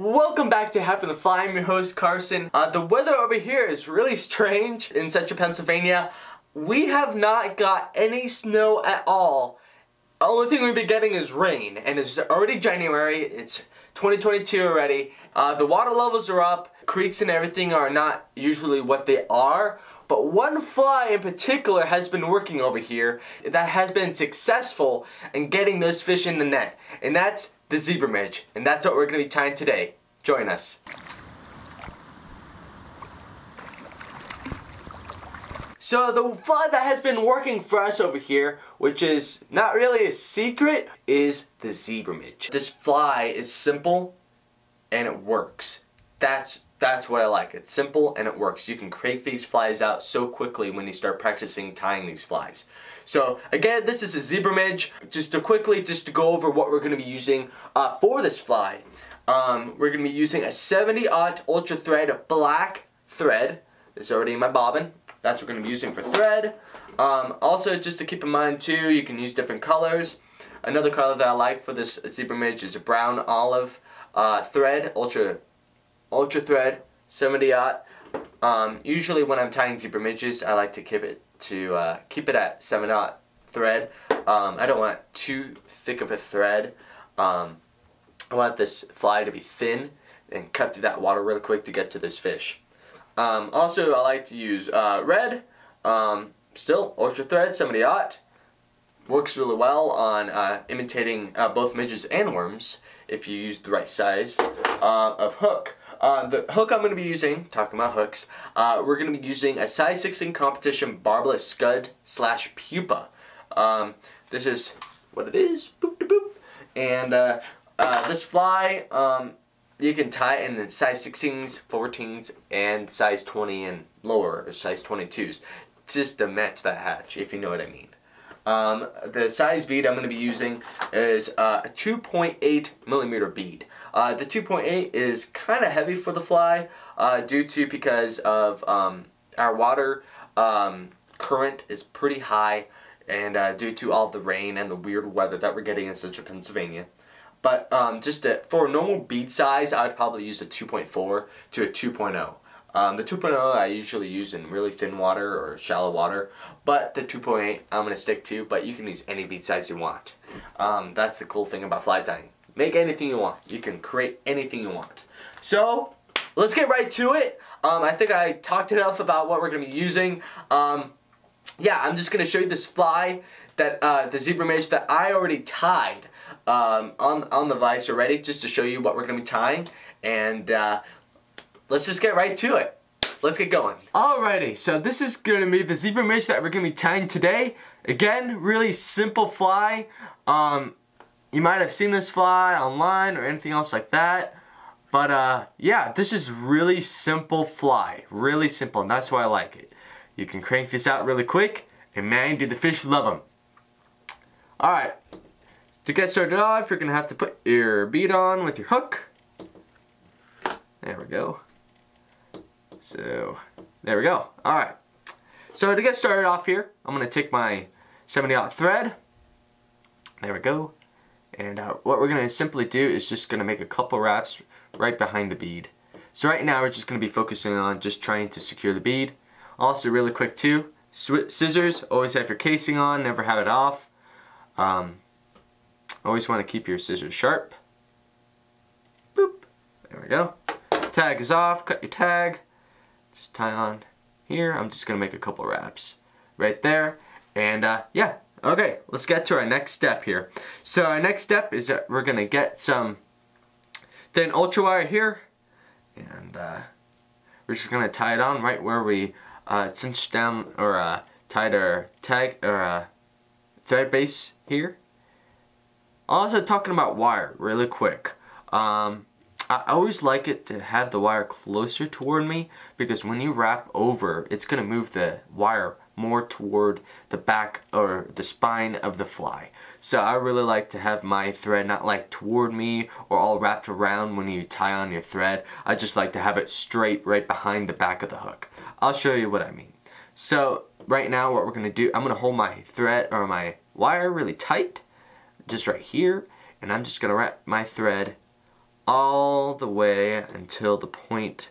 Welcome back to Happy On The Fly. I'm your host, Carson. The weather over here is really strange in central Pennsylvania. We have not got any snow at all. The only thing we've been getting is rain, and it's already January. It's 2022 already. The water levels are up. Creeks and everything are not usually what they are. But one fly in particular has been working over here that has been successful in getting those fish in the net. And that's the zebra midge. And that's what we're going to be tying today. Join us. So the fly that has been working for us over here, which is not really a secret, is the zebra midge. This fly is simple and it works. That's what I like. It's simple and it works. You can crank these flies out so quickly when you start practicing tying these flies. So again, this is a zebra midge. Just to go over what we're going to be using for this fly. We're going to be using a 70/0 ultra thread of black thread. It's already in my bobbin. That's what we're going to be using for thread. Also, just to keep in mind too, you can use different colors. Another color that I like for this zebra midge is a brown olive thread, ultra thread, 70/0. Usually when I'm tying zebra midges, I like to keep it at 7/0 thread. I don't want too thick of a thread. I want this fly to be thin and cut through that water really quick to get to this fish. Also, I like to use red, still ultra thread, 70/0. Works really well on imitating both midges and worms if you use the right size of hook. The hook I'm going to be using, talking about hooks, we're going to be using a size 16 competition barbless scud / pupa. This is what it is, boop de boop. And this fly, you can tie it in size 16s, 14s, and size 20 and lower, or size 22s, just to match that hatch, if you know what I mean. The size bead I'm going to be using is a 2.8mm bead. The 2.8 is kind of heavy for the fly because of our water current is pretty high, and due to all the rain and the weird weather that we're getting in central Pennsylvania. But for a normal bead size, I'd probably use a 2.4 to a 2.0. The 2.0 I usually use in really thin water or shallow water, but the 2.8 I'm going to stick to, but you can use any bead size you want. That's the cool thing about fly tying. Make anything you want. You can create anything you want. So, let's get right to it. I think I talked enough about what we're going to be using. Yeah, I'm just going to show you this fly, the zebra midge that I already tied on the vise already, just to show you what we're going to be tying. And, let's just get right to it. Let's get going. Alrighty, so this is going to be the zebra midge that we're going to be tying today. Again, really simple fly. You might have seen this fly online or anything else like that. But yeah, this is really simple fly. Really simple, and that's why I like it. You can crank this out really quick, and man, do the fish love them. Alright, to get started off, you're going to have to put your bead on with your hook. There we go. So, there we go. Alright. So, to get started off here, I'm going to take my 70/0 thread. There we go. And what we're going to simply do is just going to make a couple wraps right behind the bead. So, right now, we're just going to be focusing on just trying to secure the bead. Also, really quick, too, scissors. Always have your casing on. Never have it off. Always want to keep your scissors sharp. Boop. There we go. Tag is off. Cut your tag. Just tie on here. I'm just gonna make a couple wraps right there, and yeah, okay, let's get to our next step here. So our next step is that we're gonna get some thin ultra wire here, and we're just gonna tie it on right where we cinched down or tied our tag or thread base here. Also, talking about wire really quick. I always like it to have the wire closer toward me, because when you wrap over, it's going to move the wire more toward the back or the spine of the fly. So I really like to have my thread not like toward me or all wrapped around when you tie on your thread. I just like to have it straight right behind the back of the hook. I'll show you what I mean. So right now what we're going to do, I'm going to hold my thread or my wire really tight, just right here, and I'm just going to wrap my thread all the way until the point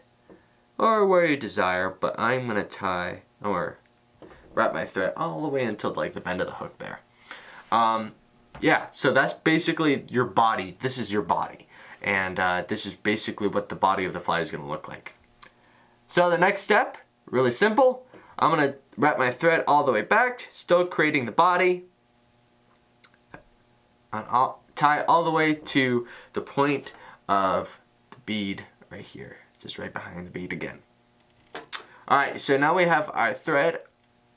or where you desire, but I'm gonna tie or wrap my thread all the way until like the bend of the hook there. Yeah, so that's basically your body. This is your body, and this is basically what the body of the fly is gonna look like. So the next step, really simple. I'm gonna wrap my thread all the way back, still creating the body, and I'll tie all the way to the point of the bead right here, just right behind the bead again. Alright, so now we have our thread.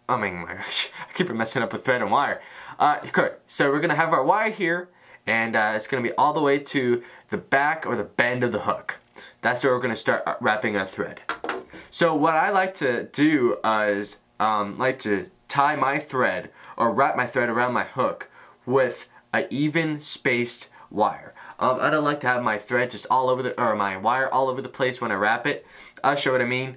I mean, my gosh, I keep messing up with thread and wire. Okay, so we're gonna have our wire here, and it's gonna be all the way to the back or the bend of the hook. That's where we're gonna start wrapping our thread. So what I like to do is like to tie my thread or wrap my thread around my hook with an even spaced wire. I don't like to have my thread just all over the, or my wire all over the place when I wrap it. I'll show what I mean.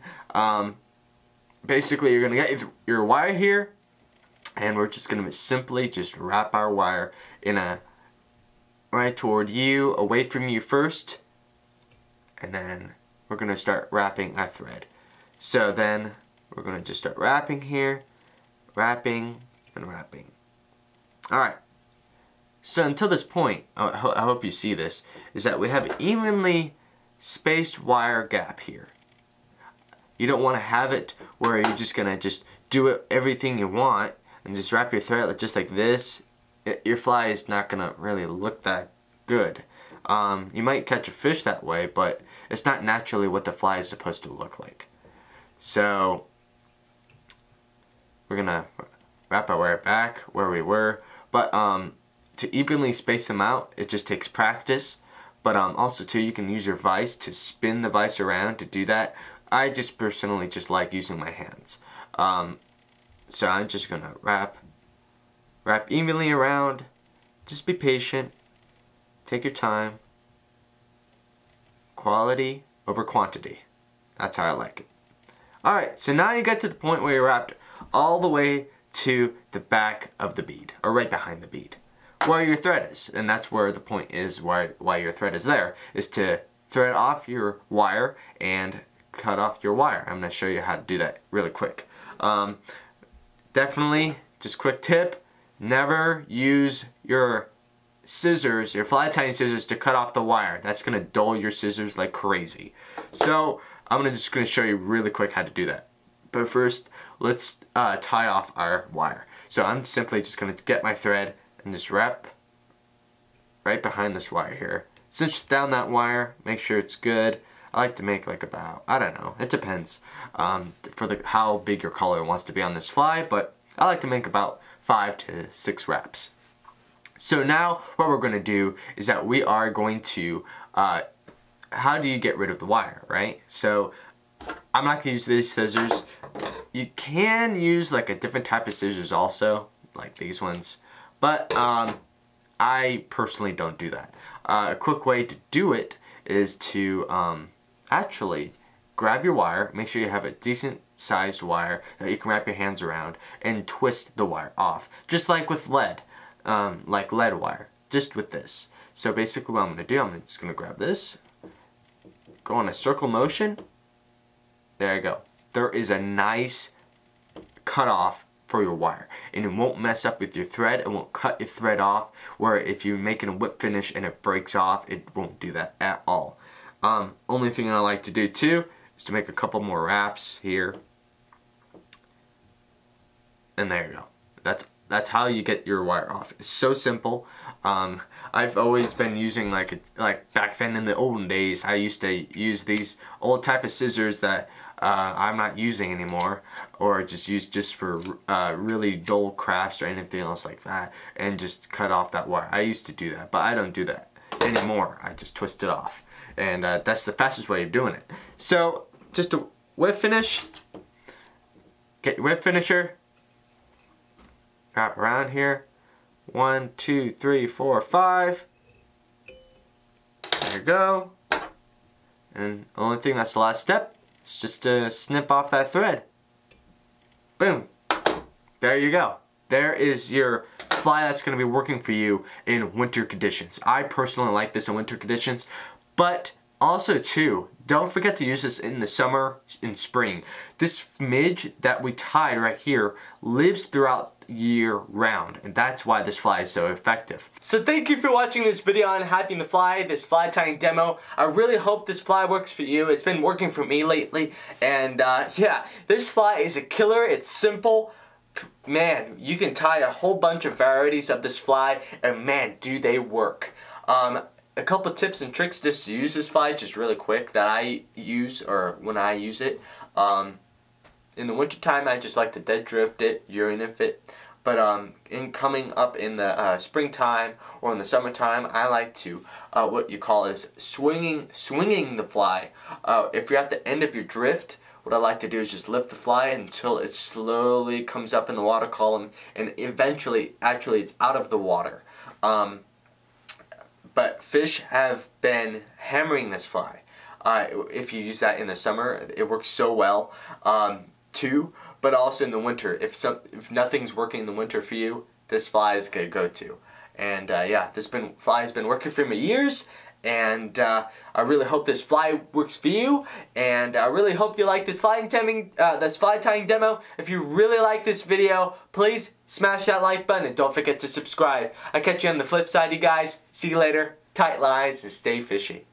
Basically, you're gonna get your wire here, and we're just gonna simply just wrap our wire in a right toward you, away from you first, and then we're gonna start wrapping our thread. So then we're gonna just start wrapping here, wrapping and wrapping. All right. So until this point, I hope you see this, is that we have an evenly spaced wire gap here. You don't want to have it where you're just gonna just do it everything you want and just wrap your thread just like this. Your fly is not gonna really look that good. You might catch a fish that way, but it's not naturally what the fly is supposed to look like. So we're gonna wrap our wire back where we were, but to evenly space them out, it just takes practice. But also too, you can use your vise to spin the vise around to do that. I just personally just like using my hands. So I'm just gonna wrap evenly around. Just be patient, take your time. Quality over quantity. That's how I like it. All right, so now you get to the point where you wrapped all the way to the back of the bead, or right behind the bead, where your thread is. And that's where the point is why your thread is there, is to thread off your wire and cut off your wire. I'm gonna show you how to do that really quick. Definitely, just quick tip, never use your scissors, your fly tying scissors, to cut off the wire. That's gonna dull your scissors like crazy. So I'm just gonna show you really quick how to do that. But first, let's tie off our wire. So I'm simply just gonna get my thread and just wrap right behind this wire here. Cinch down that wire, make sure it's good. I like to make like about, I don't know, it depends for how big your collar wants to be on this fly, but I like to make about 5 to 6 wraps. So now what we're gonna do is that we are going to, how do you get rid of the wire, right? So I'm not gonna use these scissors. You can use like a different type of scissors also, like these ones, but I personally don't do that. A quick way to do it is to actually grab your wire, make sure you have a decent sized wire that you can wrap your hands around, and twist the wire off, just like with lead, like lead wire, just with this. So basically what I'm gonna do, I'm just gonna grab this, go on a circle motion, there you go. There is a nice cutoff for your wire, and it won't mess up with your thread, it won't cut your thread off, where if you're making a whip finish and it breaks off, it won't do that at all. Only thing I like to do too is to make a couple more wraps here, and there you go. That's how you get your wire off. It's so simple. I've always been using like back then in the olden days, I used to use these old type of scissors that I'm not using anymore, or just use just for really dull crafts or anything else like that, and just cut off that wire. I used to do that, but I don't do that anymore. I just twist it off, and that's the fastest way of doing it. So just a web finish, get your web finisher, wrap around here, 1, 2, 3, 4, 5, there you go. And the only thing that's the last step, it's just to snip off that thread. Boom. There you go. There is your fly that's going to be working for you in winter conditions. I personally like this in winter conditions, But also too, don't forget to use this in the summer and spring. This midge that we tied right here lives throughout year round, and that's why this fly is so effective. So thank you for watching this video on Happy On The Fly, this fly tying demo. I really hope this fly works for you. It's been working for me lately, and yeah, this fly is a killer. It's simple. Man, you can tie a whole bunch of varieties of this fly, and man, do they work. A couple tips and tricks just to use this fly just really quick that I use, or when I use it. In the wintertime, I just like to dead drift it, urinif it. But in coming up in the springtime or in the summertime, I like to what you call is swinging the fly. If you're at the end of your drift, what I like to do is just lift the fly until it slowly comes up in the water column, and eventually, actually, it's out of the water. But fish have been hammering this fly. If you use that in the summer, it works so well too, but also in the winter, if nothing's working in the winter for you, this fly is gonna go to. And yeah, this fly has been working for me years, and I really hope this fly works for you, and I really hope you like this fly tying demo. If you really like this video, please smash that like button and don't forget to subscribe. I'll catch you on the flip side, you guys. See you later. Tight lines and stay fishy.